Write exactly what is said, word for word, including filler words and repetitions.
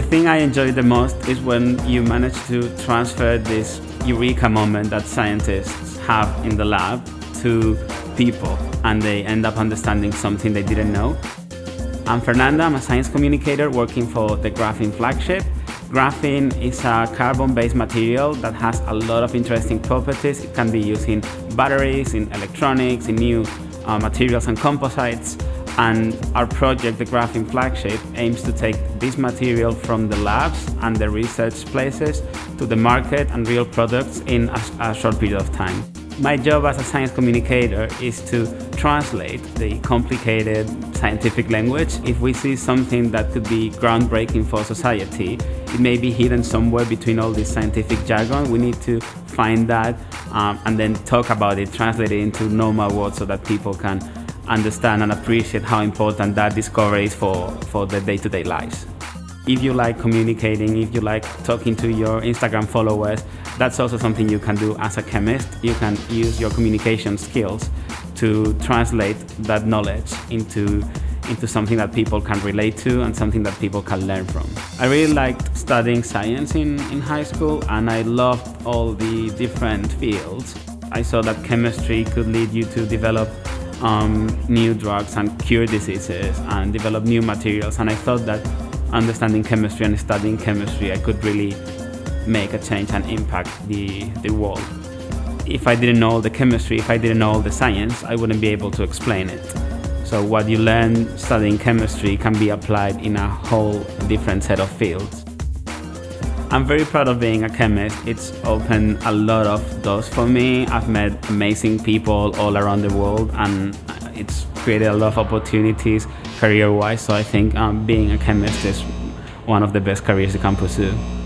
The thing I enjoy the most is when you manage to transfer this eureka moment that scientists have in the lab to people, and they end up understanding something they didn't know. I'm Fernando, I'm a science communicator working for the Graphene Flagship. Graphene is a carbon-based material that has a lot of interesting properties. It can be used in batteries, in electronics, in new uh, materials and composites. And our project, the Graphene Flagship, aims to take this material from the labs and the research places to the market and real products in a, a short period of time. My job as a science communicator is to translate the complicated scientific language. If we see something that could be groundbreaking for society, it may be hidden somewhere between all this scientific jargon. We need to find that um, and then talk about it, translate it into normal words so that people can understand and appreciate how important that discovery is for, for their day-to-day lives. If you like communicating, if you like talking to your Instagram followers, that's also something you can do as a chemist. You can use your communication skills to translate that knowledge into, into something that people can relate to and something that people can learn from. I really liked studying science in, in high school, and I loved all the different fields. I saw that chemistry could lead you to develop um, new drugs and cure diseases and develop new materials, and I thought that understanding chemistry and studying chemistry, I could really make a change and impact the, the world. If I didn't know all the chemistry, if I didn't know all the science, I wouldn't be able to explain it. So what you learn studying chemistry can be applied in a whole different set of fields. I'm very proud of being a chemist. It's opened a lot of doors for me. I've met amazing people all around the world, and it's created a lot of opportunities career-wise, so I think um, being a chemist is one of the best careers you can pursue.